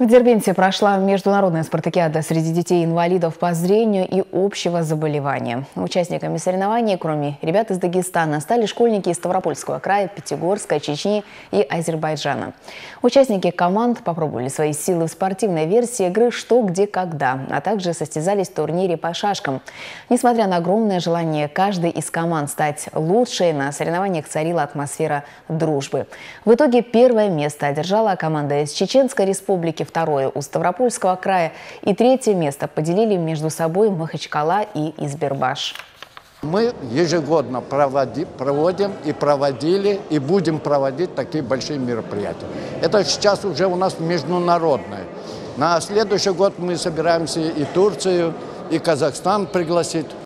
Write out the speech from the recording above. В Дербенте прошла международная спартакиада среди детей-инвалидов по зрению и общего заболевания. Участниками соревнований, кроме ребят из Дагестана, стали школьники из Ставропольского края, Пятигорска, Чечни и Азербайджана. Участники команд попробовали свои силы в спортивной версии игры «Что, где, когда», а также состязались в турнире по шашкам. Несмотря на огромное желание каждой из команд стать лучшей, на соревнованиях царила атмосфера дружбы. В итоге первое место одержала команда из Чеченской республики, второе у Ставропольского края и третье место поделили между собой Махачкала и Избербаш. Мы ежегодно проводили и будем проводить такие большие мероприятия. Это сейчас уже у нас международное. На следующий год мы собираемся и Турцию, и Казахстан пригласить.